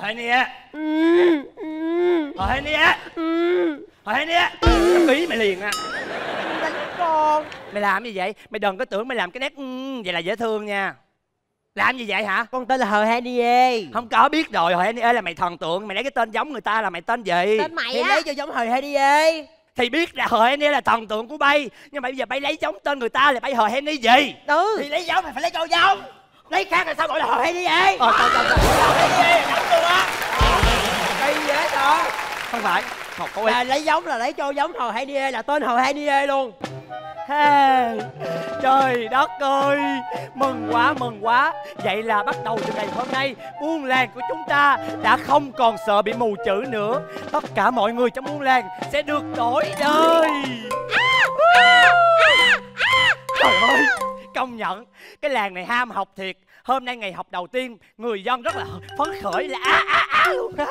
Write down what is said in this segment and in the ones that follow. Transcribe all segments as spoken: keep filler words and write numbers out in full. hỏi nè hỏi nè hỏi nè ý mày liền á. Con mày làm gì vậy? Mày đừng có tưởng mày làm cái nét vậy là dễ thương nha. Làm gì vậy hả? Con tên là Hờ Henie. Không có, biết rồi. Hờ Henie là mày thần tượng. Mày lấy cái tên giống người ta là mày tên gì? Tên mày thì á, lấy cho giống Hờ Henie thì biết là Hờ Henie là thần tượng của bay. Nhưng mà bây giờ bay lấy giống tên người ta là bay Hờ Henie gì? Ừ thì lấy giống thì phải lấy cho giống, lấy khác là sao gọi là Hờ Henie? Ờ tao tao tao Hờ Henie giống luôn á. Cái gì vậy đó? Không phải là lấy giống là lấy cho giống Hờ Henie là tên Hờ Henie luôn. Hey, trời đất ơi, mừng quá mừng quá. Vậy là bắt đầu từ ngày hôm nay, buôn làng của chúng ta đã không còn sợ bị mù chữ nữa. Tất cả mọi người trong buôn làng sẽ được đổi đời. Trời ơi, công nhận cái làng này ham học thiệt. Hôm nay ngày học đầu tiên, người dân rất là phấn khởi là á á á luôn á.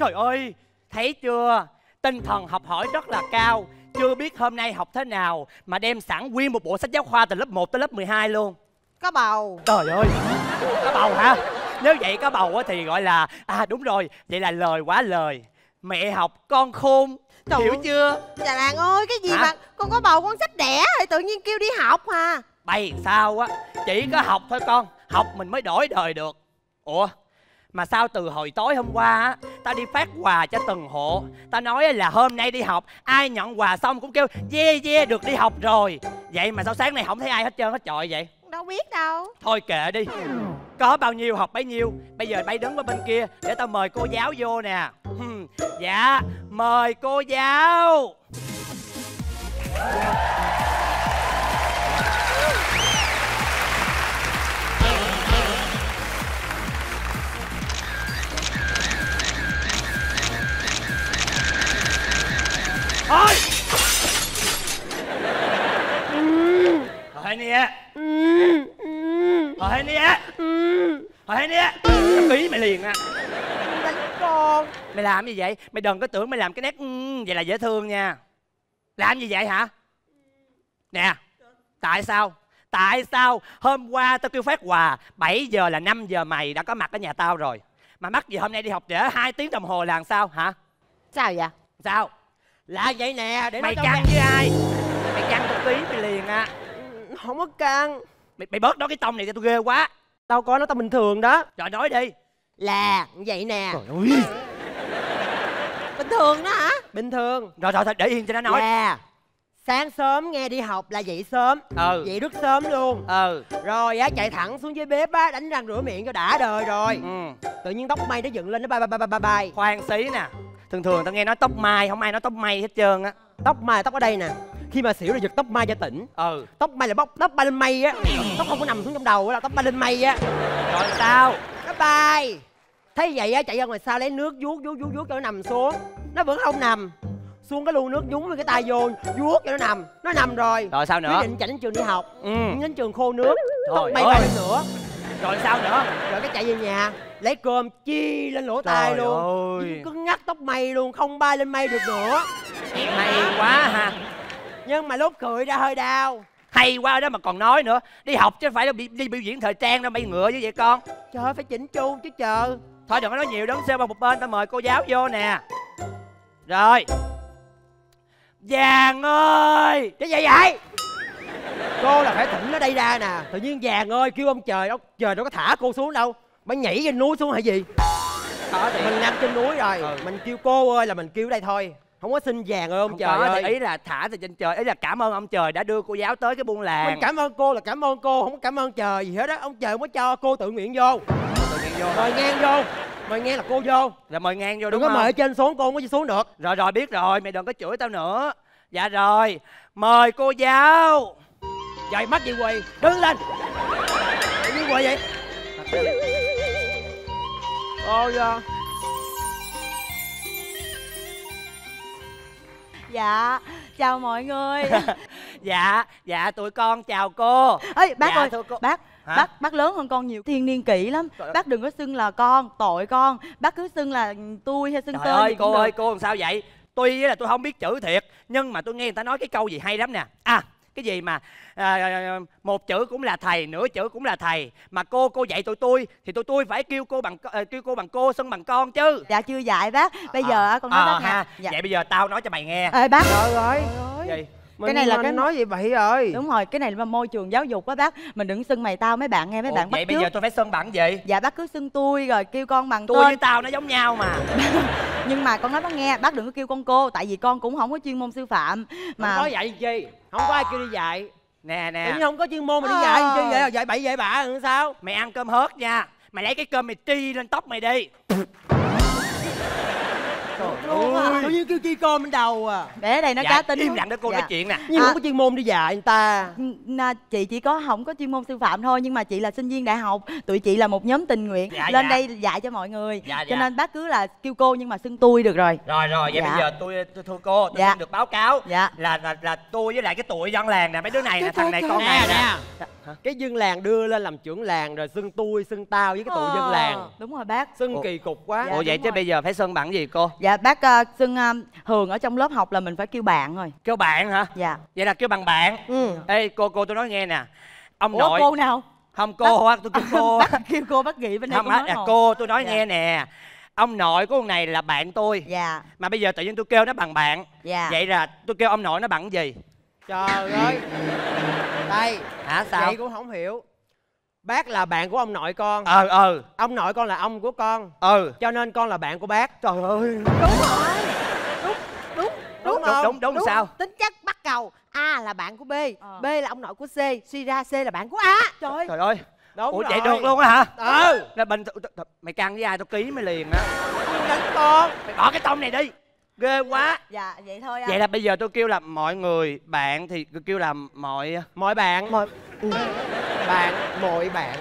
Trời ơi, thấy chưa, tinh thần học hỏi rất là cao. Chưa biết hôm nay học thế nào mà đem sẵn nguyên một bộ sách giáo khoa từ lớp một tới lớp mười hai luôn. Có bầu. Trời ơi, có bầu hả? Nếu vậy có bầu thì gọi là... À đúng rồi, vậy là lời quá lời. Mẹ học con khôn. Trời, hiểu chưa? Dạ làng ơi, cái gì hả? Mà con có bầu con sách đẻ thì tự nhiên kêu đi học mà. Bày sao á, chỉ có học thôi con. Học mình mới đổi đời được. Ủa? Mà sao từ hồi tối hôm qua á, tao đi phát quà cho từng hộ. Tao nói là hôm nay đi học, ai nhận quà xong cũng kêu yeah yeah được đi học rồi. Vậy mà sao sáng nay không thấy ai hết trơn hết trọi vậy? Đâu biết đâu. Thôi kệ đi, có bao nhiêu học bấy nhiêu. Bây giờ bay đứng qua bên kia để tao mời cô giáo vô nè. Hmm. Dạ, mời cô giáo. Thôi Hờ Henie Hờ Henie Hờ Henie ý mày liền á. Đánh con. Mày làm gì vậy? Mày đừng có tưởng mày làm cái nét vậy là dễ thương nha. Làm gì vậy hả? Nè, tại sao? Tại sao hôm qua tao kêu phát quà bảy giờ là năm giờ mày đã có mặt ở nhà tao rồi, mà mắc gì hôm nay đi học trễ hai tiếng đồng hồ là làm sao hả? Sao vậy? Sao? Là vậy nè, để mày căng với ai? Mày căng một tí mày liền à. Không có căng. Mày, mày bớt nói cái tông này cho tao ghê quá. Tao có nói tao bình thường đó. Rồi nói đi. Là vậy nè. Trời ơi. Bình thường đó hả? Bình thường. Rồi rồi, để yên cho nó nói. Là sáng sớm nghe đi học là dậy sớm. Ừ. Dậy rất sớm luôn. Ừ. Rồi á chạy thẳng xuống dưới bếp á, đánh răng rửa miệng cho đã đời rồi. Ừ. Tự nhiên tóc mây nó dựng lên nó bay bay bay bay bay. Khoan xí nè. Thường thường tao nghe nói tóc mai, không ai nói tóc mây hết trơn á. Tóc mai là tóc ở đây nè. Khi mà xỉu là giật tóc mai cho tỉnh. Ừ. Tóc mai là bóc, tóc bay lên mây á. Tóc không có nằm xuống trong đầu á, là tóc bay lên mây á. Rồi sao? Nó bay. Thấy vậy á, chạy ra ngoài sau lấy nước vuốt vuốt vuốt vuốt cho nó nằm xuống. Nó vẫn không nằm. Xuống cái lu nước nhúng với cái tay vô, vuốt cho nó nằm. Nó nằm rồi. Rồi sao nữa? Quyết định chạy đến trường đi học. Ừ. Đến trường khô nước. Tóc mây bay lên nữa. Rồi sao nữa? Rồi cái chạy về nhà lấy cơm chi lên lỗ tai luôn, cứ ngắt tóc mây luôn, không bay lên mây được nữa. Hay quá ha. Nhưng mà lúc cười ra hơi đau. Hay quá đó mà còn nói nữa. Đi học chứ phải là bị đi biểu diễn thời trang đâu bay ngựa như vậy con. Trời ơi, phải chỉnh chu chứ chờ. Thôi đừng có nói nhiều, đứng xem qua một bên. Ta mời cô giáo vô nè. Rồi Vàng ơi. Cái gì vậy? Cô là phải thỉnh nó đây ra nè. Tự nhiên Vàng ơi kêu ông trời, ông trời đâu có thả cô xuống đâu. Mày nhảy trên núi xuống hay gì? Mình nằm trên núi rồi. Ừ. Mình kêu cô ơi là mình kêu đây thôi. Không có xin Vàng ơi ông không trời ơi. Ý là thả từ trên trời. Ý là cảm ơn ông trời đã đưa cô giáo tới cái buôn làng. Mình cảm ơn cô là cảm ơn cô, không có cảm ơn trời gì hết á. Ông trời không có cho, cô tự nguyện vô. Tự nguyện vô. Mời ngang vô. Mời ngang là cô vô. Rồi mời ngang vô đúng không? Đừng có mời trên xuống, cô không có gì xuống được. Rồi rồi biết rồi, mày đừng có chửi tao nữa. Dạ rồi, mời cô giáo. Trời mắt gì quỳ, đứng lên. Tự nhiên quỳ vậy. Ôi da. Dạ, chào mọi người. Dạ, dạ tụi con chào cô. Ê, bác dạ, ơi, thưa cô. Bác, hả? Bác bác lớn hơn con nhiều, thiên niên kỷ lắm. Trời, bác đừng có xưng là con, tội con. Bác cứ xưng là tôi hay xưng tên. Trời ơi, cô ơi, cô làm sao vậy? Tuy là tôi không biết chữ thiệt, nhưng mà tôi nghe người ta nói cái câu gì hay lắm nè. À, Cái gì mà à, một chữ cũng là thầy, nửa chữ cũng là thầy. Mà cô, cô dạy tụi tôi thì tụi tôi phải kêu cô bằng à, kêu cô bằng cô, xưng bằng con chứ. Dạ chưa dạy bác. Bây à, giờ con nói à, bác ha. Dạ. Vậy bây giờ tao nói cho mày nghe. Ê bác. Trời ơi. Gì? Mình cái này là cái nói gì vậy rồi? Đúng rồi, cái này là môi trường giáo dục á bác. Mình đừng xưng mày tao mấy bạn nghe mấy Ủa, bạn bắt vậy trước. Bây giờ tôi phải xưng bạn gì? Dạ bác cứ xưng tôi rồi kêu con bằng tôi tên. Với tao nó giống nhau mà. Nhưng mà con nói bác nghe, bác đừng có kêu con cô, tại vì con cũng không có chuyên môn sư phạm mà. Không có dạy chi, không có ai kêu đi dạy. Nè nè. Tự nhiên không có chuyên môn mà đi dạy chi vậy? Dạy bậy dạy bạ làm sao? Mày ăn cơm hớt nha. Mày lấy cái cơm mày tri lên tóc mày đi. Tự nhiên kêu chi con bên đầu à. Để đây nó dạ, cá tính. Im lặng để cô dạ. nói chuyện nè. Nhưng à, không có chuyên môn đi dạy người ta. Chị chỉ có không có chuyên môn sư phạm thôi. Nhưng mà chị là sinh viên đại học. Tụi chị là một nhóm tình nguyện dạ, lên dạ. đây dạy cho mọi người dạ, dạ. Cho nên bác cứ là kêu cô nhưng mà xưng tôi được rồi. Rồi rồi vậy dạ. bây giờ tôi, tôi thưa cô. Tôi dạ. xin được báo cáo dạ. là, là là tôi với lại cái tụi dân làng nè. Mấy đứa này cái nè, thằng này con này nè. Cái dân làng đưa lên làm trưởng làng rồi xưng tôi, xưng tao với cái tụi dân làng. Đúng rồi bác. Xưng kỳ cục quá. Ủa vậy chứ bây giờ phải xưng bằng gì cô? Dạ bác xưng Hường ở trong lớp học là mình phải kêu bạn rồi. Kêu bạn hả? Dạ. Vậy là kêu bằng bạn. Ừ. Ê cô, cô tôi nói nghe nè. Ông Ủa, nội cô nào? Không cô á, tôi kêu cô. Bác kêu cô bác Nghị bên đây. Không á, à, cô tôi nói dạ. nghe nè. Ông nội của con này là bạn tôi. Dạ. Mà bây giờ tự nhiên tôi kêu nó bằng bạn. Dạ. Vậy là tôi kêu ông nội nó bằng gì? Trời ơi. Đây. Hả sao? Vậy cũng không hiểu. Bác là bạn của ông nội con. Ờ ờ. Ông nội con là ông của con. Ừ. Cho nên con là bạn của bác. Trời ơi. Đúng rồi. Đúng đúng đúng không? Đúng đúng, đúng sao? Tính chất bắt cầu. A là bạn của B, ờ. B là ông nội của C, suy ra C là bạn của A. Trời ơi. Trời ơi. Đúng. Ủa, rồi. Chạy được luôn á hả? Ừ. Là bình mày căng với ai tao ký mày liền á. Đánh con. Mày bỏ cái tông này đi. Ghê quá. Dạ vậy thôi anh. Vậy là bây giờ tôi kêu là mọi người, bạn thì kêu là mọi mọi bạn. Mọi bạn, mọi bạn.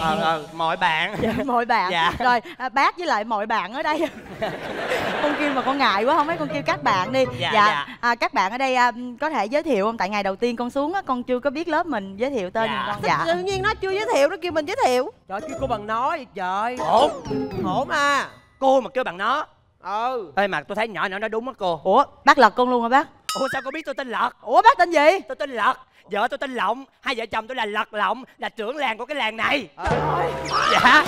Ờ ờ, mọi bạn. Dạ, mọi bạn. Dạ. Rồi à, bác với lại mọi bạn ở đây. Con kêu mà con ngại quá không mấy, con kêu các bạn đi. Dạ. dạ. dạ. À, các bạn ở đây à, có thể giới thiệu không? Tại ngày đầu tiên con xuống á, con chưa có biết lớp mình, giới thiệu tên dạ. con. Dạ. Tự nhiên nó chưa giới thiệu nó kêu mình giới thiệu. Trời kêu cô bằng nó vậy trời. Hổn. Hổn à. Cô mà kêu bằng nó. Ừ. Ê mà tôi thấy nhỏ nhỏ nó đúng á cô. Ủa bác Lật con luôn hả bác? Ủa sao cô biết tôi tên Lật? Ủa bác tên gì? Tôi tên Lật, vợ tôi tên Lộng, hai vợ chồng tôi là Lật Lộng, là trưởng làng của cái làng này. Trời ơi. Dạ.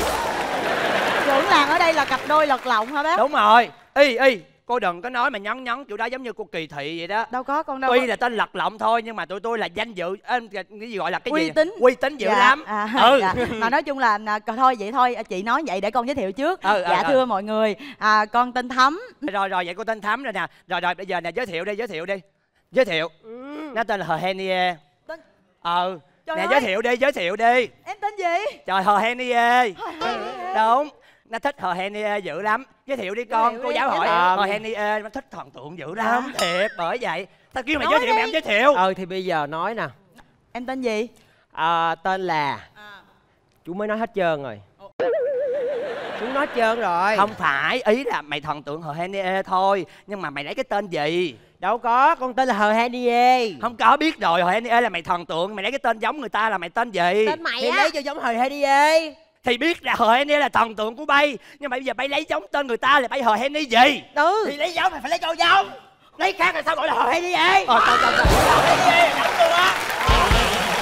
Trưởng làng ở đây là cặp đôi Lật Lộng hả bác? Đúng rồi. Y y cô đừng có nói mà nhón nhón kiểu đó giống như cô kỳ thị vậy đó. Đâu có con đâu. Tuy có... là tên Lật Lộng thôi nhưng mà tụi tôi là danh dự à, cái gì gọi là cái uy gì? Tín. Uy tín dữ dạ. lắm. À, ừ. Dạ. Mà nói chung là thôi vậy thôi, chị nói vậy để con giới thiệu trước. Ừ, dạ ừ, thưa ừ. mọi người, à, con tên Thấm. Rồi rồi vậy cô tên Thấm rồi nè. Rồi rồi bây giờ nè giới thiệu đi, giới thiệu đi. Giới thiệu. Ừ. Nó tên là Henie. Tên Ờ. Trời nè ơi. Giới thiệu đi, giới thiệu đi. Em tên gì? Trời Henie. Đúng. Nó thích Henie dữ lắm. Giới thiệu đi con, cô giáo hỏi Henie nó thích thần tượng dữ lắm. Thiệt, bởi vậy tao kêu mày giới thiệu mày không giới thiệu. Ừ thì bây giờ nói nè. Em tên gì? Ờ tên là chú mới nói hết trơn rồi. Chú nói trơn rồi. Không phải, ý là mày thần tượng Henie thôi. Nhưng mà mày lấy cái tên gì? Đâu có, con tên là Henie. Không có, biết rồi, Henie là mày thần tượng. Mày lấy cái tên giống người ta là mày tên gì? Tên mày á. Thì lấy cho giống Henie thì biết là Henie là thần tượng của Bay, nhưng mà bây giờ Bay lấy giống tên người ta là Bay Henie gì? Ừ. Thì lấy giống thì phải lấy cho giống, lấy khác là sao gọi là Henie? Ờ, tao tao tao Henie đắng luôn á.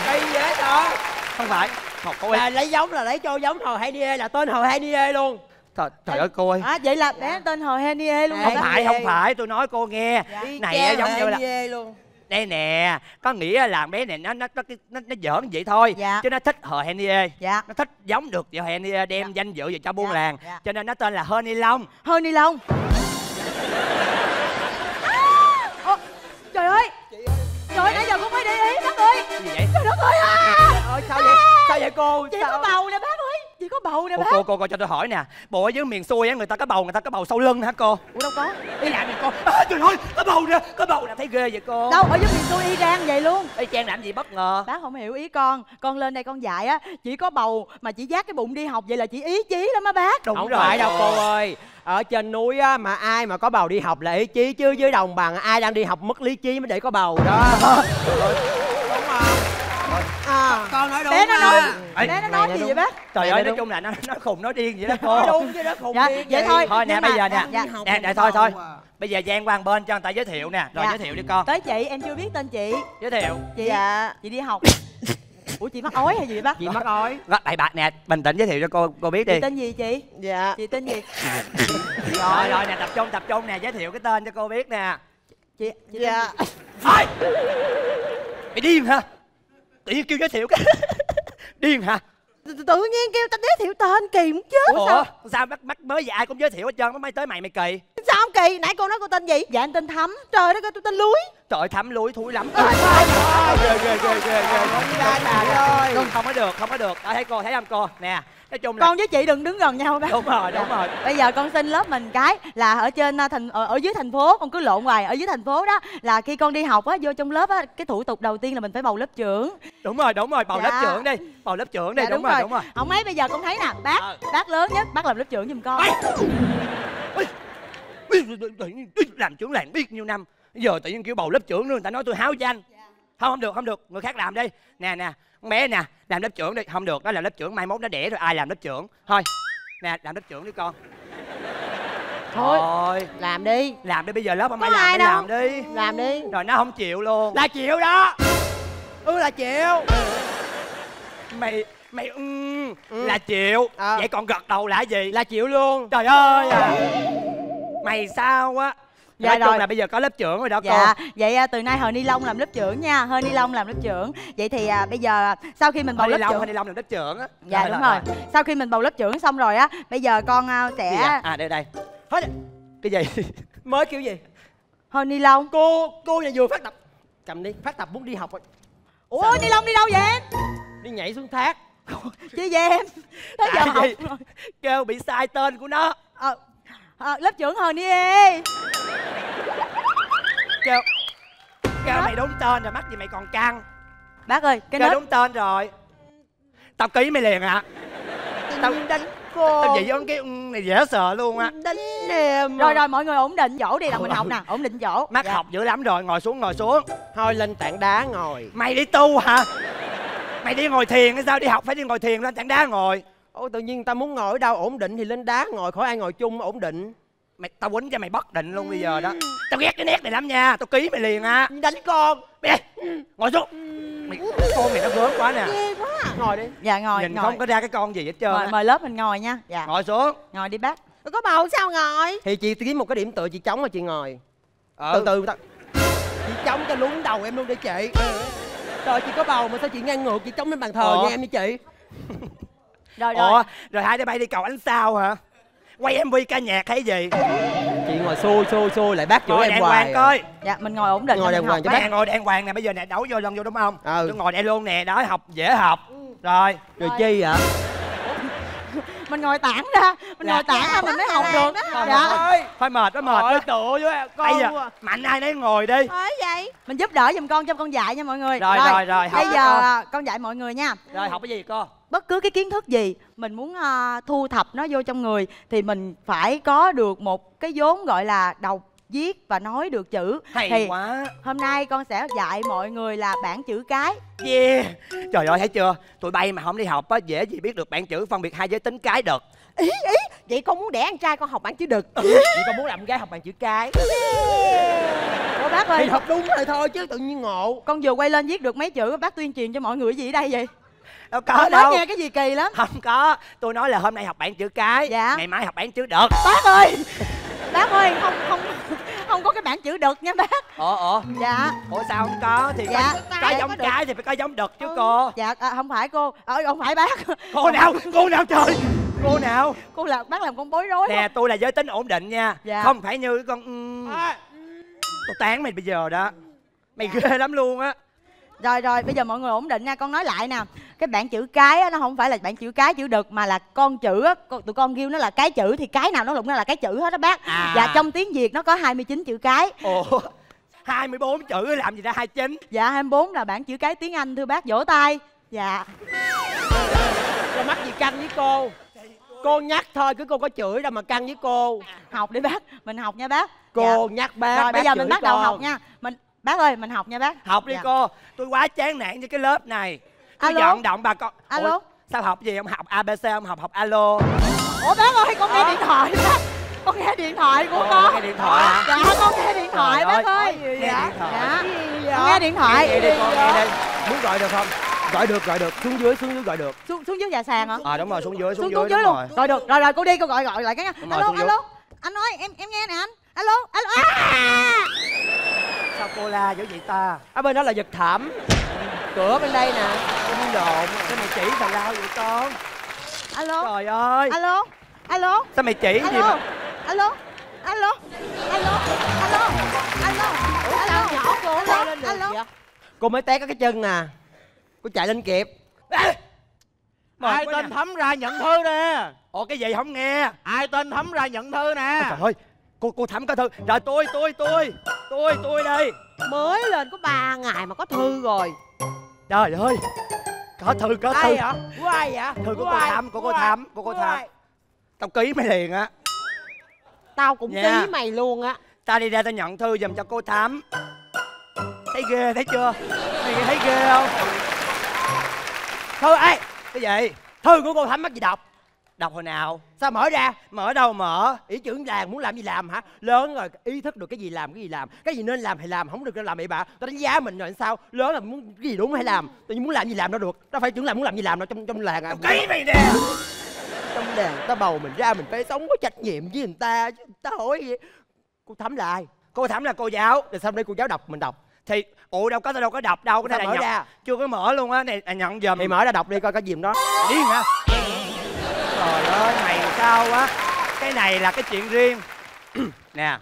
Bay dễ đó. Không phải. Học cô ấy. Là lấy giống là lấy cho giống Henie là tên Henie luôn. Trời, trời ơi cô ơi. À vậy là bé tên Henie luôn. Không phải, không phải, tôi nói cô nghe. Này giống như là luôn. Đây nè, có nghĩa là bé này nó nó nó nó, nó giỡn vậy thôi dạ. chứ nó thích Henie. Dạ. Nó thích giống được vậy Henie đem dạ. danh dự về cho buôn dạ. làng. Dạ. Cho nên nó tên là Hơ Ni Lông. Hơ Ni Lông. À, ô, trời ơi. Trời ơi, nãy giờ cũng phải để ý bác ơi. Cái gì vậy? Trời đất ơi. À. Trời ơi, sao vậy? Sao vậy cô? Chị sao? Có bầu nè bác ơi. Chị có bầu nè bác. Cô cô cô cho tôi hỏi nè, bộ ở dưới miền xuôi á người ta có bầu, người ta có bầu sau lưng hả cô? Ủa đâu có. Đi làm gì cô? À, trời ơi, có bầu nè, có bầu nè, thấy ghê vậy cô. Đâu, ở dưới miền xuôi y chang vậy luôn. Y chang làm gì bất ngờ. Bác không hiểu ý con, con lên đây con dạy á, chỉ có bầu mà chỉ vác cái bụng đi học vậy là chỉ ý chí lắm á bác. Đúng không rồi. Phải đâu cô ơi. Ở trên núi á mà ai mà có bầu đi học là ý chí chứ dưới đồng bằng ai đang đi học mất lý trí mới để có bầu đó. Đúng không? À, Cô nói đúng. Bé nó nói, à. Bé nó nói gì, gì vậy bác? Trời ơi, nói chung là nó nó khùng nói điên vậy đó cô. Nói đúng chứ nó khùng dạ, điên. Vậy thôi. Thôi nè bây giờ nè. Nè nè thôi thôi. Bây giờ Giang qua một bên cho người ta giới thiệu nè, rồi giới thiệu đi con. Tới chị, em chưa biết tên chị. Giới thiệu. Chị dạ. Chị đi học. Ủa chị mắc ói hay gì vậy bác? Chị mắc ói. Đại bạc nè, bình tĩnh giới thiệu cho cô cô biết đi. Chị tên gì chị? Dạ. Chị tên gì? Rồi rồi nè, tập trung tập trung nè, giới thiệu cái tên cho cô biết nè. Chị chị dạ. Thôi. Mày điên hả? Tự nhiên kêu giới thiệu cái điên hả? Tự nhiên kêu ta giới thiệu tên kỳ cũng chết. Ủa sao? Sao bắt bắt mới vậy ai cũng giới thiệu hết trơn, mới tới mày mày kỳ. Sao không kỳ? Nãy cô nói cô tên gì? Dạ em tên Thắm. Trời đất ơi tôi tên Lúi. Trời Thắm Lúi thúi lắm. Ghê ghê ghê ghê ghê. Không ra bà ơi. Không không có được, không có được. Đó, thấy cô thấy không cô? Nè. Nói chung là con với chị đừng đứng gần nhau bác. Đúng rồi, đúng rồi. Bây giờ con xin lớp mình cái là ở trên thành ở, ở dưới thành phố con cứ lộn hoài, ở dưới thành phố đó là khi con đi học á vô trong lớp á cái thủ tục đầu tiên là mình phải bầu lớp trưởng. Đúng rồi, đúng rồi, bầu dạ. lớp trưởng đi. Bầu lớp trưởng đi, dạ, đúng, đúng rồi, đúng rồi. Không mấy bây giờ con thấy nè, bác, à. bác lớn nhất, bác làm lớp trưởng giùm con. Làm trưởng làng biết nhiêu năm. Giờ tự nhiên kiểu bầu lớp trưởng nữa người ta nói tôi háo danh. Dạ. Không không được, không được, người khác làm đi. Nè nè. Con bé nè, làm lớp trưởng đi, không được, nó làm lớp trưởng mai mốt nó đẻ rồi ai làm lớp trưởng. Thôi, nè, làm lớp trưởng đi con. Thôi, Thôi. làm đi. Làm đi bây giờ lớp không ai làm, làm đi. Làm đi. Rồi nó không chịu luôn. Là chịu đó. Ừ là chịu. Mày mày um, ừ. là chịu. À. Vậy còn gật đầu là gì? Là chịu luôn. Trời ơi. À. Mày sao á? Dạ nói rồi. Chung là bây giờ có lớp trưởng rồi đó dạ. cô. Vậy à, từ nay Hờ Ni Lông làm lớp trưởng nha. Hờ Ni Lông làm lớp trưởng. Vậy thì à, bây giờ sau khi mình bầu Hờ lớp trưởng Hờ Ni Lông làm lớp trưởng á. Dạ rồi, đúng rồi. rồi Sau khi mình bầu lớp trưởng xong rồi á, bây giờ con uh, sẽ dạ? À đây đây hết. Cái gì? Mới kiểu gì? Hờ Ni Lông. Cô cô này vừa phát tập. Cầm đi. Phát tập muốn đi học rồi. Ủa Hờ Ni Lông đi đâu vậy em? Đi nhảy xuống thác. Chứ gì em? Tới giờ à, học gì? Rồi. Kêu bị sai tên của nó. Ờ à, à, lớp trưởng Hờ Ni ê. Kêu Kêu mày đúng tên rồi, mắc gì mày còn căng. Bác ơi cái Kêu đúng tên rồi. Tao ký mày liền ạ. Tao đánh cô. Tao vậy giống cái này dễ sợ luôn á. Đánh em. Rồi rồi mọi người ổn định chỗ đi là mình học nè. Ổn định chỗ. Mắc học dữ lắm rồi. Ngồi xuống ngồi xuống. Thôi lên tảng đá ngồi. Mày đi tu hả? Mày đi ngồi thiền hay sao? Đi học phải đi ngồi thiền, lên tảng đá ngồi. Ôi tự nhiên tao muốn ngồi ở đâu ổn định thì lên đá ngồi. Khỏi ai ngồi chung ổn định. Mày tao quýnh cho mày bất định luôn bây giờ đó. Tao ghét cái nét này lắm nha, tao ký mày liền á. Đánh con. Mày đây, ngồi xuống. Mày con mày nó gớm quá nè. Ghê quá. Ngồi đi. Dạ ngồi. Nhìn ngồi. Không có ra cái con gì hết trơn. Mời, mời lớp mình ngồi nha. Dạ. Ngồi xuống. Ngồi đi bác. Tôi có bầu sao ngồi? Thì chị kiếm một cái điểm tựa chị chống mà chị ngồi. Ờ. Từ từ ta... Chị chống cho lún đầu em luôn đi chị. Trời chị có bầu mà sao chị ngang ngược chị chống lên bàn thờ nha em với chị. Rồi rồi. Ủa, rồi hai đứa bay đi cầu ánh sao hả? Quay em vê ca nhạc hay gì? Chị ngồi xô xô xô lại bác chửi em đàng hoàng coi. Dạ mình ngồi ổn định. Ngồi đàng hoàng cho bác. Ngồi đàng hoàng nè, bây giờ nè đấu vô lần vô đúng không? Ừ. Tôi ngồi đây luôn nè, đó học dễ học. Rồi. Rồi chi vậy? Mình ngồi tản ra, mình ngồi tản ra mình mới học được. Dạ. Thôi mệt quá mệt quá. Tựa với con. Bây giờ mạnh ai nấy ngồi đi. Thôi vậy. Mình giúp đỡ giùm con cho con dạy nha mọi người. Rồi rồi rồi. Bây giờ con dạy mọi người nha. Rồi học cái gì cô? Bất cứ cái kiến thức gì mình muốn uh, thu thập nó vô trong người thì mình phải có được một cái vốn gọi là đọc viết và nói được chữ. Hay thì quá. Hôm nay con sẽ dạy mọi người là bảng chữ cái. Yeah. Trời ơi thấy chưa? Tụi bay mà không đi học á dễ gì biết được bảng chữ phân biệt hai giới tính cái được. Ý ý vậy con muốn đẻ con trai con học bảng chữ đực. Ừ. Vậy con muốn làm gái học bảng chữ cái. Yeah. Ủa bác ơi. Thì học đúng rồi thôi chứ tự nhiên ngộ. Con vừa quay lên viết được mấy chữ bác tuyên truyền cho mọi người gì ở đây vậy? Đâu có đâu. Nói nghe cái gì kỳ lắm. Không có. Tôi nói là hôm nay học bảng chữ cái. Dạ. Ngày mai học bảng chữ đực. Bác ơi. Bác ơi không không không có cái bảng chữ đực nha bác. Ủa ủa. Dạ. Ủa sao không có thì dạ. Có, có giống cái thì phải có giống đực chứ ừ. cô. Dạ à, không phải cô. Ờ không phải bác. Cô nào? Cô nào trời. Cô nào? Cô là bác làm con bối rối. Nè không? Tôi là giới tính ổn định nha. Dạ. Không phải như con à. Tôi tán mày bây giờ đó. Mày dạ. ghê lắm luôn á. Rồi rồi bây giờ mọi người ổn định nha, con nói lại nè. Cái bảng chữ cái á, nó không phải là bảng chữ cái chữ đực mà là con chữ á, tụi con kêu nó là cái chữ thì cái nào nó lụng nó là cái chữ hết đó bác. À. Dạ trong tiếng Việt nó có hai mươi chín chữ cái. Ồ. hai mươi bốn chữ làm gì ra hai mươi chín. Dạ hai mươi bốn là bảng chữ cái tiếng Anh thưa bác, vỗ tay. Dạ. Cô mắc gì căng với cô. Cô nhắc thôi cứ cô có chửi đâu mà căng với cô. Học đi bác, mình học nha bác. Cô dạ. nhắc bác. Rồi bác bây giờ mình bắt đầu con. học nha. Mình bác ơi mình học nha bác. Học đi dạ. cô. Tôi quá chán nản với cái lớp này. Bây giờ ông động bà con. Alo. Ủa, sao học gì? Ông học a bê xê, ông học học alo. Ủa bác ơi, con nghe điện thoại đó. Con nghe điện thoại của con. Con nghe điện thoại hả? Dạ, con nghe điện thoại bác ơi. Nghe điện thoại. Nghe điện thoại. Nghe đi con, nghe đi. Muốn gọi được không? Gọi được, gọi được, xuống dưới, xuống dưới gọi được. Xuống xuống dưới nhà sàn hả? Ờ đúng rồi, xuống dưới, xuống dưới luôn. Gọi được. Rồi rồi, cô đi, cô gọi gọi lại cái. Alo, alo. Anh ơi, em em nghe nè anh. Alo, alo. Sao cô la dữ vậy ta? Ở bên đó là giật thảm. Cửa bên đây nè. Cái lộn, sao mày chỉ tào lao vậy con? Alo. Trời ơi. Alo. Alo. Sao mày chỉ gì mà? Alo. Alo. Alo. Alo. Alo. Alo nhỏ cô leo lên được vậy? Cô mới té cái chân nè. Cô chạy lên kịp. Ai tên Thấm ra nhận thư nè. Ủa cái gì không nghe? Ai tên Thấm ra nhận thư nè. Trời ơi. Cô cô Thẩm có thư. Rồi tôi tôi tôi tôi tôi đây. Mới lên có ba ngày mà có thư rồi. Trời ơi. Có thư có thư. Ai hả? Của ai vậy? Thư của cô Thẩm, của cô Thẩm, của cô Thẩm. Tao ký mày liền á. Tao cũng ký mày luôn á. Tao đi ra tao nhận thư dùm cho cô Thẩm. Thấy ghê thấy chưa? Mày thấy ghê không? Thư ấy. Cái gì? Thư của cô Thẩm mắc gì đọc? Đọc hồi nào? Sao mở ra? Mở đâu mở? Ý trưởng làng muốn làm gì làm hả? Lớn rồi ý thức được cái gì làm cái gì làm. Cái gì nên làm thì làm, không được nên làm bậy bạ. Tao đánh giá mình rồi sao? Lớn là muốn cái gì đúng hay làm. Tao muốn làm gì làm đâu được. Tao phải trưởng làng muốn làm gì làm đâu trong trong làng à. Cái mày nè. Trong làng tao bầu mình ra mình phải sống có trách nhiệm với người ta chứ. Tao hỏi gì? Cô Thẩm là ai? Cô Thẩm là cô giáo. Rồi xong đây cô giáo đọc mình đọc. Thì ủa đâu có tao đâu có đọc đâu, cái này mở ra. Chưa có mở luôn á, này nhận giùm. Thì mở ra đọc đi coi có gì đó. Điên hả? Trời ơi, mày sao quá. Cái này là cái chuyện riêng. Nè,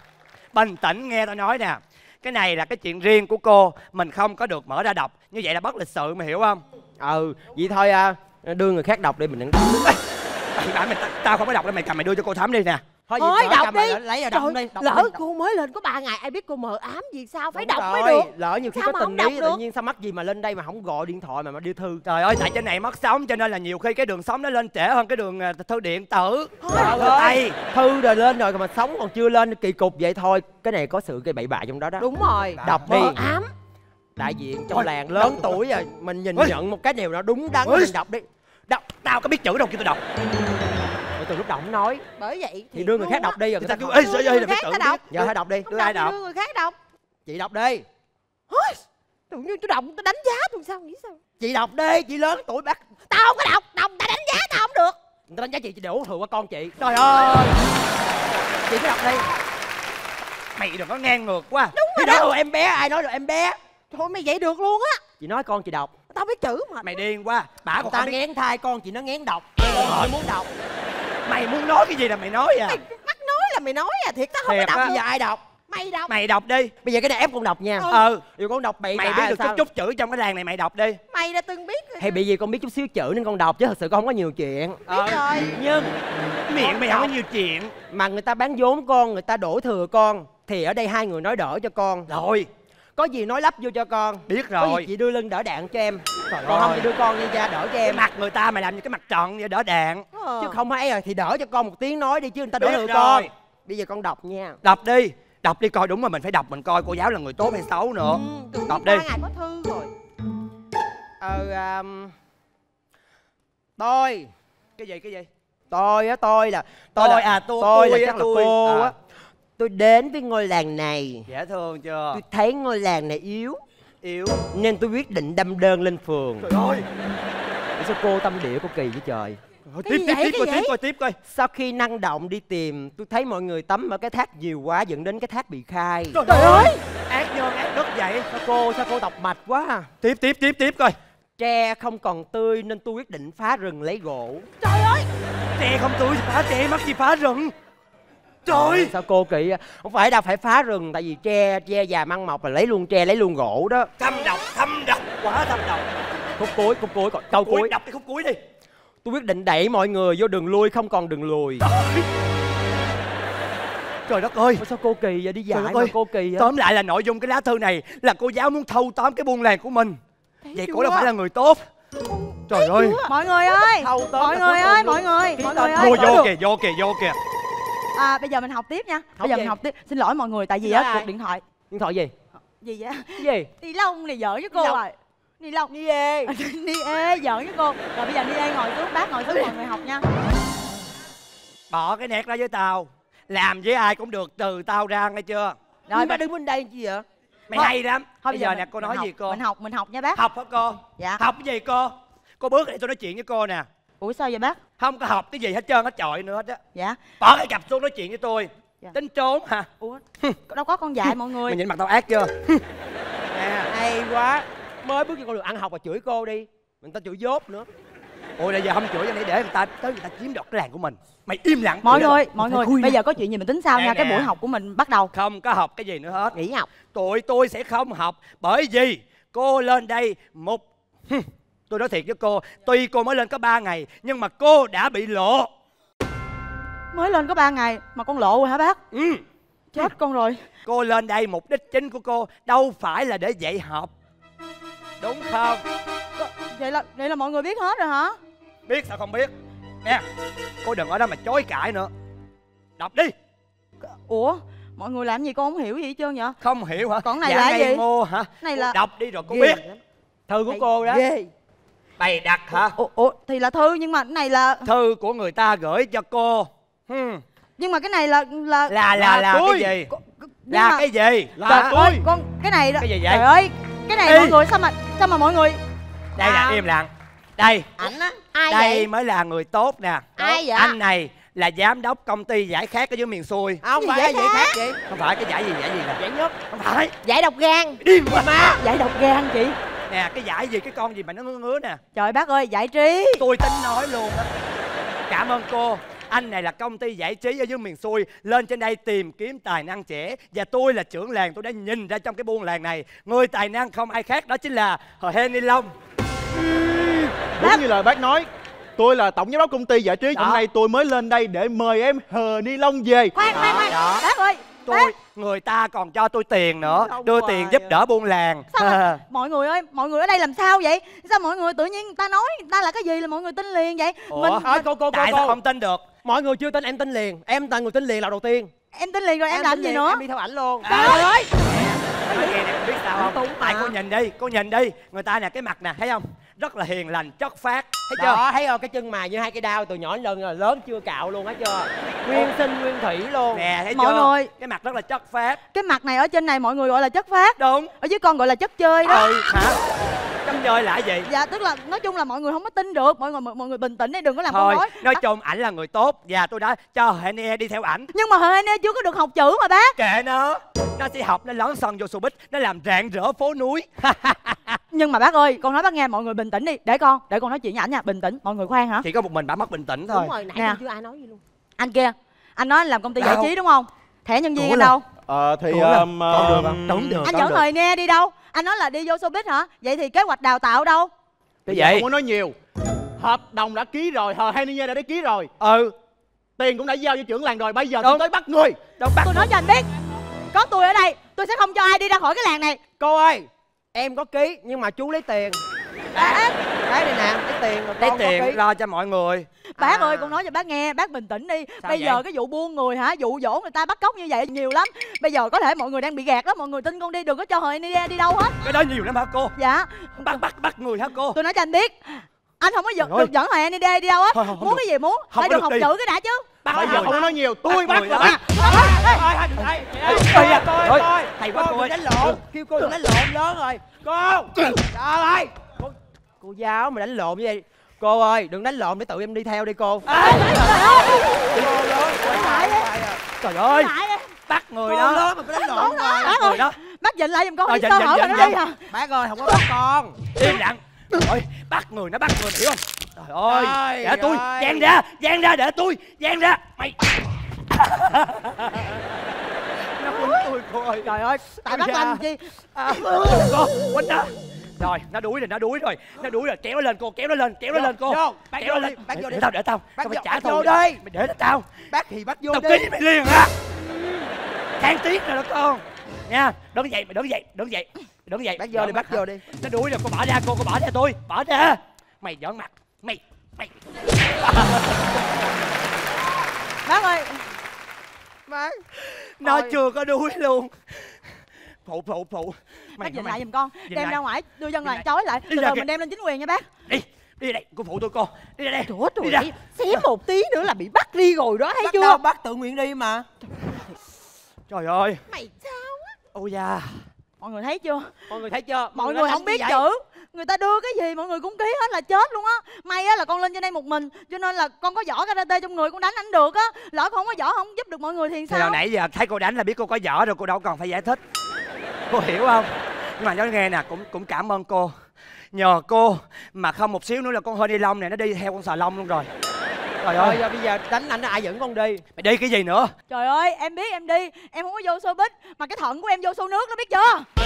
bình tĩnh nghe tao nói nè. Cái này là cái chuyện riêng của cô. Mình không có được mở ra đọc. Như vậy là bất lịch sự, mày hiểu không? Ừ, vậy thôi à, đưa người khác đọc đi mình đừng đọc. Tao không có đọc đâu, mày cầm mày đưa cho cô Thẩm đi nè. Thôi, thôi đọc, đọc đi, lấy ra đọc đi. Đọc lỡ đi, đọc. Cô mới lên có ba ngày, ai biết cô mờ ám gì sao, phải đúng đọc rồi. Mới được. Lỡ nhiều khi sao có tình lý, tự nhiên sao mắc gì mà lên đây mà không gọi điện thoại mà mà đưa thư. Trời ơi, tại trên này mất sóng cho nên là nhiều khi cái đường sóng nó lên trễ hơn cái đường thư điện tử. Trời ơi, thư rồi lên rồi mà sóng còn chưa lên, kỳ cục vậy thôi. Cái này có sự cái bậy bạ trong đó đó. Đúng rồi, đọc đi. Mờ ám. Đại diện trong làng lớn tuổi rồi, mình nhìn nhận một cái điều đó đúng đắn, mình đọc đi. Đọc, tao có biết chữ đâu kêu tao đọc. Từ lúc đầu không nói. Bởi vậy thì đưa người khác đọc đi rồi người ta kêu ê sao vậy là phải tự đọc. Giờ phải đọc đi, đưa ai đọc? Đưa người khác đọc. Chị đọc đi. Tự nhiên tôi đọc tôi đánh giá tôi sao nghĩ sao? Chị đọc đi, chị lớn tuổi bác. Tao không có đọc, đọc ta đánh giá tao không được. Người ta đánh giá chị chị đổ thừa qua con chị. Trời ơi. Chị cứ đọc đi. Mày đừng có ngang ngược quá. Đúng rồi. Em bé ai nói được em bé. Thôi mày vậy được luôn á. Chị nói con chị đọc. Tao biết chữ mà. Mày điên quá. Bả của tao ngén thai con chị nó ngén đọc. Con chị muốn đọc. Mày muốn nói cái gì là mày nói à? Mày bắt nói là mày nói à, thiệt tao không có đọc. Bây giờ ai đọc? Mày đọc. Mày đọc đi. Bây giờ cái này ép con đọc nha. Ừ, điều con đọc bậy bạ. Mày biết được chút chút chữ trong cái làng này mày đọc đi. Mày đã từng biết. Hay bị gì con biết chút xíu chữ nên con đọc chứ thật sự con không có nhiều chuyện. Biết rồi. Nhưng miệng mày không có nhiều chuyện mà người ta bán vốn con, người ta đổ thừa con thì ở đây hai người nói đỡ cho con. Rồi. Có gì nói lắp vô cho con. Biết rồi. Có gì chị đưa lưng đỡ đạn cho em. Trời còn ơi. Không thì đưa con đi ra đỡ cho em. Cái mặt người ta mày làm như cái mặt trận vậy đỡ đạn. Ờ. Chứ không hay rồi thì đỡ cho con một tiếng nói đi chứ người ta đỡ được con. Bây giờ con đọc nha. Đọc đi. Đọc đi coi đúng mà mình phải đọc mình coi cô giáo là người tốt hay xấu nữa. Ừ, đọc đi. Ngày có thư rồi. Ờ um, tôi cái gì cái gì? Tôi á tôi là tôi, tôi là, à tôi tôi, tôi là chắc tôi, là cô á. Tôi đến với ngôi làng này. Dễ thương chưa? Tôi thấy ngôi làng này yếu. Yếu. Nên tôi quyết định đâm đơn lên phường. Trời ơi. Sao cô tâm địa cô kỳ với trời. Cái tiếp tiếp tiếp coi tiếp coi tiếp coi. Sau khi năng động đi tìm, tôi thấy mọi người tắm ở cái thác nhiều quá dẫn đến cái thác bị khai. Trời, trời ơi. Ác nhân ác đất vậy. Sao cô sao cô độc mạch quá à? Tiếp tiếp tiếp tiếp coi. Tre không còn tươi nên tôi quyết định phá rừng lấy gỗ. Trời ơi. Tre không tươi phá tre mắc gì phá rừng. Trời. Sao cô kỳ không phải đâu phải phá rừng tại vì tre tre già măng mọc là lấy luôn tre lấy luôn gỗ đó. Thâm độc thâm độc quá thâm độc. Khúc cuối khúc cuối còn câu cuối đọc cái khúc cuối đi. Tôi quyết định đẩy mọi người vô đường lui không còn đường lùi. Trời, trời đất ơi. Ủa sao cô kỳ vậy đi dạy mà cô kỳ vậy? Tóm lại là nội dung cái lá thư này là cô giáo muốn thâu tóm cái buôn làng của mình. Thấy vậy cô đâu phải là người tốt. Trời ơi. Mọi người ơi mọi người ơi mọi người mọi người ơi. Vô kìa vô kìa vô kìa. À, bây giờ mình học tiếp nha. Học bây giờ gì? Mình học tiếp. Xin lỗi mọi người tại vì á cuộc điện thoại. Điện thoại gì? Gì vậy? Gì? Đi lông này dở với cô rồi. Ni lông. Ni ê. Ni ê, giỡn với cô. Rồi bây giờ Ni ê ngồi xuống, bác ngồi xuống, mọi người học nha. Bỏ cái nét ra với tao. Làm với ai cũng được, từ tao ra, nghe chưa? Rồi bác đứng bên đây chi vậy? Mày thôi, hay lắm. Thôi bây giờ nè, cô nói gì cô? Mình học, mình học nha bác. Học hả cô? Dạ. Học cái gì cô? Cô bước để tôi nói chuyện với cô nè. Ủa sao vậy bác? Không có học cái gì hết trơn, hết trọi nữa hết á. Dạ. Bỏ cái cặp xuống nói chuyện với tôi. Dạ. Tính trốn hả? Ủa? Đâu có con dạy mọi người. Mày nhìn mặt tao ác chưa? Nè, hay quá. Mới bước vô con đường ăn học mà chửi cô đi. Người ta chửi dốt nữa. Ôi là giờ không chửi cho nãy để người ta tới người ta chiếm đoạt cái làng của mình. Mày im lặng. Mọi người, mọi người, bây giờ có chuyện gì mình tính sau nha, cái buổi học của mình bắt đầu. Không có học cái gì nữa hết. Nghỉ học. Tụi tôi sẽ không học bởi vì cô lên đây một tôi nói thiệt với cô, tuy cô mới lên có ba ngày nhưng mà cô đã bị lộ. Mới lên có ba ngày mà con lộ rồi hả bác? Ừ. Chết con rồi. Cô lên đây mục đích chính của cô đâu phải là để dạy học. Đúng không? Vậy là vậy là mọi người biết hết rồi hả? Biết sao không biết. Nè, cô đừng ở đó mà chối cãi nữa. Đọc đi. Ủa, mọi người làm gì con không hiểu gì hết trơn vậy? Không hiểu hả? Còn này dạ là gì? Ngô hả? Này là đọc đi rồi cô biết. Thư của cô đó. Ghê. Bày đặt hả? Ủa, ủa thì là thư nhưng mà cái này là thư của người ta gửi cho cô. Hmm. Nhưng mà cái này là là là là, là cái gì? Cô, là mà... cái gì? Là, là tôi. Ơi, con cái này đó. Cái gì vậy? Trời ơi, cái này Ê. mọi người sao mà sao mà mọi người đây là à. Im lặng. Đây. Ảnh á, ai đây vậy? Mới là người tốt nè. Ai vậy? Anh này là giám đốc công ty giải khát ở dưới miền xuôi. Không phải giải, giải khác chị. Không phải cái giải gì giải gì nè. Giải nhớp. Không phải. Giải độc gan. Điên quá má. Giải độc gan chị. Nè cái giải gì cái con gì mà nó ngứa ngứa nè. Trời bác ơi, giải trí. Tôi tính nói luôn á. Cảm ơn cô. Anh này là công ty giải trí ở dưới miền xuôi, lên trên đây tìm kiếm tài năng trẻ. Và tôi là trưởng làng, tôi đã nhìn ra trong cái buôn làng này người tài năng không ai khác đó chính là Hờ Hen Ni Lông. Đúng bác. Như lời bác nói, tôi là tổng giám đốc công ty giải trí. Hôm nay tôi mới lên đây để mời em Hờ Ni Lông về. Khoan khoan khoan bác ơi. Tôi, người ta còn cho tôi tiền nữa. Đâu đưa tiền giúp đỡ buôn làng sao. Mọi người ơi, mọi người ở đây làm sao vậy? Sao mọi người tự nhiên người ta nói người ta là cái gì là mọi người tin liền vậy? Ủa? Mình à, cô, cô, tại cô, cô. Sao không tin được? Mọi người chưa tin em tin liền. Em là người tin liền là đầu tiên. Em tin liền rồi em, em làm gì liền, nữa? Em đi theo ảnh luôn. Trời à, ơi nói nghe nè, biết sao không? Tại cô nhìn đi, cô nhìn đi. Người ta nè, cái mặt nè, thấy không? Rất là hiền lành, chất phát. Thấy chưa? Đó, thấy không? Cái chân mài như hai cái đao từ nhỏ đến lớn, lớn chưa cạo luôn, thấy chưa? Nguyên sinh, nguyên thủy luôn. Nè, thấy mọi chưa? Mọi người. Cái mặt rất là chất phát. Cái mặt này ở trên này mọi người gọi là chất phát. Đúng. Ở dưới con gọi là chất chơi đó. Ừ, hả? Chất chơi là cái gì? Dạ, tức là nói chung là mọi người không có tin được. Mọi người mọi người bình tĩnh đi, đừng có làm con rối. Nói chung, ảnh là người tốt và tôi đã cho Hene đi theo ảnh. Nhưng mà Hene chưa có được học chữ mà bác. Kệ nó. Nó sẽ học, nó lón son vô xù bích, nó làm rạng rỡ phố núi. Nhưng mà bác ơi, con nói bác nghe, mọi người bình tĩnh đi. Để con, để con nói chuyện với ảnh nha, bình tĩnh. Mọi người khoan hả? Chỉ có một mình bà mất bình tĩnh thôi. Đúng rồi, nãy giờ chưa ai nói gì luôn. Anh kia, anh nói anh làm công ty đâu? Giải trí đúng không? Thẻ nhân viên anh đâu? Ờ, thì... Um, con được không? Đúng được. Anh dẫn Hờ Nè đi đâu? Anh nói là đi vô showbiz hả? Vậy thì kế hoạch đào tạo đâu? Thì vậy? Không có nói nhiều. Hợp đồng đã ký rồi, Hờ Nè đã ký rồi. Ừ. Tiền cũng đã giao cho trưởng làng rồi, bây giờ tôi tới bắt người. Đâu bắt? Tôi nói cho anh biết, có tôi ở đây, tôi sẽ không cho ai đi ra khỏi cái làng này. Cô ơi, em có ký nhưng mà chú lấy tiền. Bác, bác này nè, lấy tiền rồi lấy tiền lo cho mọi người. Bác à. Ơi, con nói cho bác nghe, bác bình tĩnh đi. Sao bây vậy? Giờ cái vụ buôn người hả, dụ dỗ người ta bắt cóc như vậy nhiều lắm. Bây giờ có thể mọi người đang bị gạt đó, mọi người tin con đi, đừng có cho Hờ Nè đi đâu hết. Cái đó nhiều lắm hả cô? Dạ. Bắt bắt bắt người hả cô? Tôi nói cho anh biết, anh không có giận, được dẫn Hờ Nè đi đâu á. Muốn cái gì muốn, phải được học chữ cái đã chứ. Bây giờ không nói nhiều, tôi bắt rồi. Thôi, thầy quá cô đánh lộn, kêu cô đánh lộn lớn rồi. Cô, trời ơi, cô giáo mà đánh lộn như vậy. Cô ơi, đừng đánh lộn để tụi em đi theo đi cô. Trời ơi, bắt người đó. Bắt người đó. Bắt dịnh lại giùm con đi, sơ hở rồi nó đi hả? Bác ơi, không có bắt con. Im lặng. Rồi, bắt người nó bắt người hiểu không? Trời ơi, trời để tôi, gian ra, gian ra để tôi, gian ra, mày. Nó quýnh tôi cô ơi. Trời ơi, tại bác anh chi. À, cô, quýnh nó. Rồi, nó đuổi rồi, nó đuổi rồi, nó đuổi rồi, kéo nó lên cô, kéo nó lên, kéo nó lên cô. Vô, bác vô đi, bác vô đi. Để tao, để tao, tao phải trả thù đi. Mày để tao. Bác thì bác vô đi. Tao ký mày liền hả? Kháng tiếng rồi đó con. Nha, đứng dậy, mày đứng dậy, đứng dậy, đứng dậy. Bác vô đi, bác vô đi. Nó đuổi rồi, cô bỏ ra cô, cô bỏ ra tôi, bỏ ra. Mày giỡn mặt. Mày, mày. Bác ơi. Bác. Nó Ôi. Chưa có đuối luôn. phụ phụ phụ mày, bác dừng lại giùm con, đem ra ngoài đưa dân làng chói lại, từ từ mình đem lên chính quyền nha bác. Đi đi đây, cô phụ tôi con, đi ra đây. Trời đi ra. Xém một tí nữa là bị bắt đi rồi đó, thấy bác chưa? Đâu, bác tự nguyện đi mà. Trời ơi mày sao á. Ôi da, mọi người thấy chưa, mọi người thấy chưa, mọi người, người không biết chữ, người ta đưa cái gì mọi người cũng ký hết là chết luôn á. May á là con lên trên đây một mình, cho nên là con có võ karate trong người con đánh anh được á. Lỡ không có võ không giúp được mọi người thì sao? Thì hồi nãy giờ thấy cô đánh là biết cô có võ rồi, cô đâu còn phải giải thích, cô hiểu không? Nhưng mà nó nghe nè, cũng cũng cảm ơn cô, nhờ cô mà không một xíu nữa là con hơi đi lông này nó đi theo con xà lông luôn rồi. Trời ơi, giờ bây giờ đánh anh ai dẫn con đi? Mày đi cái gì nữa? Trời ơi, em biết em đi, em không có vô xô bít mà cái thận của em vô xô nước nó biết chưa?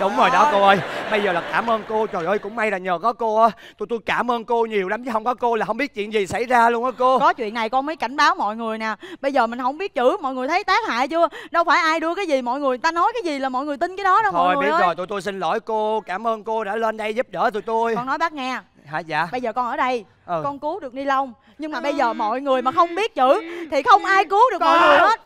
Đúng rồi đó cô ơi, bây giờ là cảm ơn cô. Trời ơi, cũng may là nhờ có cô á. Tụi tôi cảm ơn cô nhiều lắm, chứ không có cô là không biết chuyện gì xảy ra luôn á cô. Có chuyện này con mới cảnh báo mọi người nè. Bây giờ mình không biết chữ, mọi người thấy tác hại chưa? Đâu phải ai đưa cái gì, mọi người ta nói cái gì là mọi người tin cái đó đâu. Thôi mọi người biết ơi. Rồi, tụi tôi xin lỗi cô, cảm ơn cô đã lên đây giúp đỡ tụi tôi. Con nói bác nghe. Hả? Dạ. Bây giờ con ở đây, ừ. Con cứu được ni lông. Nhưng mà bây giờ mọi người mà không biết chữ thì không ai cứu được cô. Mọi người hết.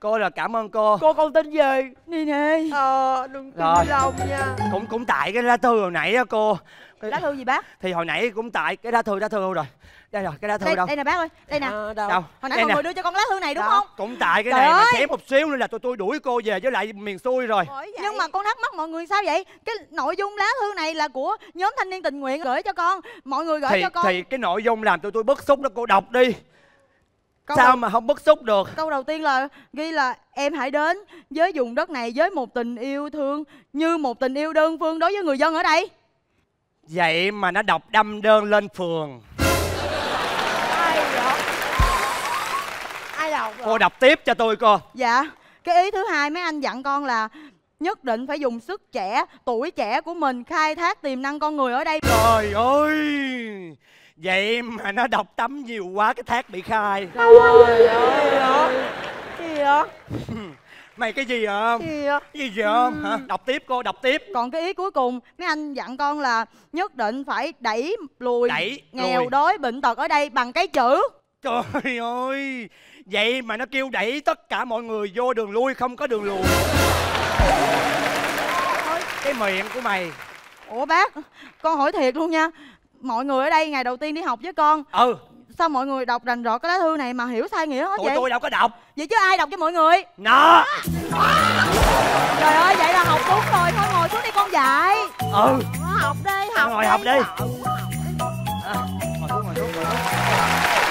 Cô là cảm ơn cô. Cô con tin về đi nè. Ờ, đừng tin ni lông nha. Cũng cũng tại cái lá thư hồi nãy á cô. Lá thư gì bác? Thì hồi nãy cũng tại cái lá thư, lá thư rồi. Đây rồi, cái lá thư đây, đâu? Đây nè bác ơi, đây nè. À, đâu? Đâu? Hồi nãy đây mọi nè. Người đưa cho con lá thư này đúng đâu? Không? Cũng tại cái trời này ơi. Mà xém một xíu nữa là tụi tôi đuổi cô về với lại miền xuôi rồi. Nhưng mà con thắc mắc mọi người sao vậy? Cái nội dung lá thư này là của nhóm thanh niên tình nguyện gửi cho con. Mọi người gửi thì, cho con. Thì cái nội dung làm tụi tôi bức xúc đó, cô đọc đi. Câu sao đầu... mà không bức xúc được. Câu đầu tiên là ghi là em hãy đến với vùng đất này với một tình yêu thương như một tình yêu đơn phương đối với người dân ở đây. Vậy mà nó đọc đâm đơn lên phường. Ai đọc? Ai đọc? Cô đọc tiếp cho tôi cô. Dạ. Cái ý thứ hai mấy anh dặn con là nhất định phải dùng sức trẻ, tuổi trẻ của mình khai thác tiềm năng con người ở đây. Trời ơi, vậy mà nó đọc tấm nhiều quá cái thác bị khai. Trời ơi. Cái gì vậy? Mày cái gì vậy? Cái gì vậy? Cái gì vậy? Ừ. Hả? Đọc tiếp cô, đọc tiếp. Còn cái ý cuối cùng, mấy anh dặn con là nhất định phải đẩy lùi đẩy, nghèo lùi. Đói, bệnh tật ở đây bằng cái chữ. Trời ơi, vậy mà nó kêu đẩy tất cả mọi người vô đường lui, không có đường lùi. Cái miệng của mày. Ủa bác, con hỏi thiệt luôn nha. Mọi người ở đây ngày đầu tiên đi học với con. Ừ. Sao mọi người đọc rành rọt cái lá thư này mà hiểu sai nghĩa hết? Tụi vậy? Tôi đâu có đọc. Vậy chứ ai đọc cho mọi người? Nó à. Trời ơi, vậy là học đúng rồi. Thôi ngồi xuống đi con dạy. Ừ. Học đi, học ngồi đi. Ngồi học đi.